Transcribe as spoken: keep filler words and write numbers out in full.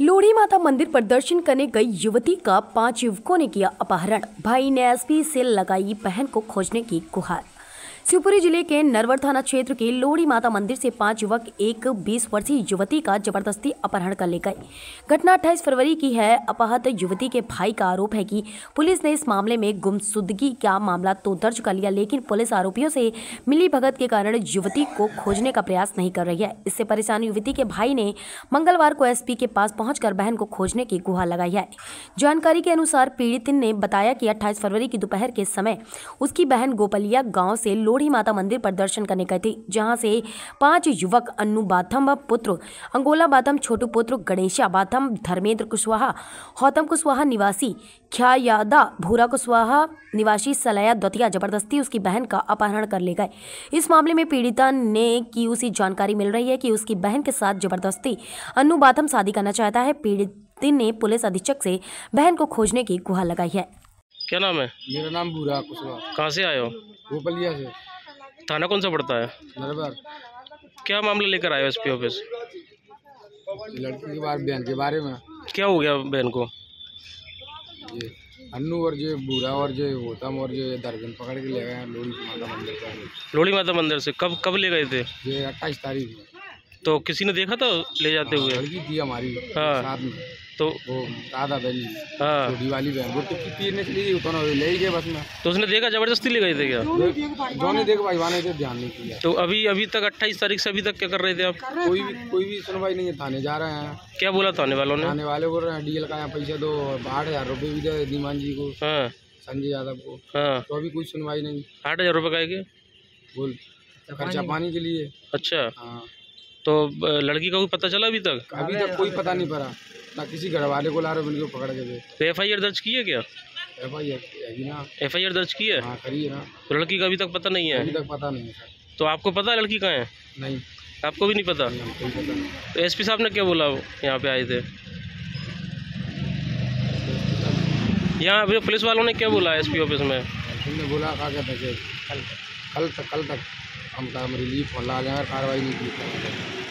लोढ़ी माता मंदिर पर दर्शन करने गई युवती का पांच युवकों ने किया अपहरण, भाई ने एसपी से लगाई बहन को खोजने की गुहार। शिवपुरी जिले के नरवर थाना क्षेत्र के लोढ़ी माता मंदिर से पांच युवक एक बीस वर्षीय युवती का जबरदस्ती अपहरण कर ले गए। घटना अट्ठाईस फरवरी की है। अपहृत युवती के भाई का आरोप है कि पुलिस ने इस मामले में गुमशुदगी का मामला तो दर्ज कर लिया, लेकिन पुलिस आरोपियों से मिली भगत के कारण युवती को खोजने का प्रयास नहीं कर रही है। इससे परेशान युवती के भाई ने मंगलवार को एसपी के पास पहुंचकर बहन को खोजने की गुहार लगाई है। जानकारी के अनुसार पीड़ित ने बताया कि अट्ठाईस फरवरी की दोपहर के समय उसकी बहन गोपालिया गाँव से लोढ़ी माता मंदिर पर दर्शन करने गई थी, जहां से पांच युवक अनु बाथम पुत्र अंगोला बाथम, छोटू पुत्र गणेश बाथम, धर्मेंद्र कुशवाहा, होतम कुशवाहा निवासी ख्यादा, भूरा कुशवाहा निवासी सलया, दतिया जबरदस्ती उसकी बहन का अपहरण कर ले गए। इस मामले में पीड़िता ने की उसी जानकारी मिल रही है कि उसकी बहन के साथ जबरदस्ती अनु बाथम शादी करना चाहता है। पीड़ित ने पुलिस अधीक्षक से बहन को खोजने की गुहार लगाई है। क्या नाम है? मेरा नाम भूरा कुशवाहा। कहाँ से आए हो? गोपालिया से। थाना कौन सा पड़ता है? नरवर। क्या मामला लेकर आए हो एसपी ऑफिस? लड़की के बारे बहन के बारे में। क्या हो गया बहन को? ये अन्नू और ये भूरा और ये होतम और ये दर्जन पकड़ के ले गए लोढ़ी माता मंदिर से। लोढ़ी माता मंदिर से कब कब ले गए थे? ये अट्ठाईस तारीख में। तो किसी ने देखा था ले जाते हुए? लड़की थी हमारी साथ में, तो वो दादा बहनी छोटी वाली बहन वो टिक्की पीरने चली गई, उतना ले ही गए बस में। तो उसने देखा जबरदस्ती ले गए थे क्या? जोने देखा भाई वाने से ध्यान नहीं दिया। तो अभी अभी तक अट्ठाईस तारीख से अभी तक क्या कर रहे थे आप? कोई भी कोई भी सुनवाई नहीं है। थाने जा रहे हैं। क्या बोला थाने वालों ने? थाने वाले बोल रहे हैं डीएल का यहाँ पैसा दो, आठ हजार रुपये भी दे धीमान जी को, संजय यादव को। तो अभी कोई सुनवाई नहीं। आठ हजार रुपये का बोल खर्चा पानी के लिए। अच्छा, तो लड़की का कोई पता चला अभी तक? अभी तक कोई पता नहीं पड़ा ना, किसी घर वाले को ला रहे बिल्कुल पकड़ के। तो एफ आई आर दर्ज की है क्या? एफ आई आर ना एफ आई आर दर्ज की है। हाँ, करिए ना। तो लड़की का अभी तक पता नहीं है? अभी तक पता नहीं है सर। तो आपको पता है लड़की कहाँ है? नहीं, आपको भी नहीं पता? नहीं, नहीं पता। तो एस पी साहब ने क्या बोला यहाँ पे आए थे? यहाँ अभी पुलिस वालों ने क्या बोला एस पी ऑफिस में? बोला कहा क्या था कल तक कल तक हम रिलीफ और कार्रवाई नहीं की।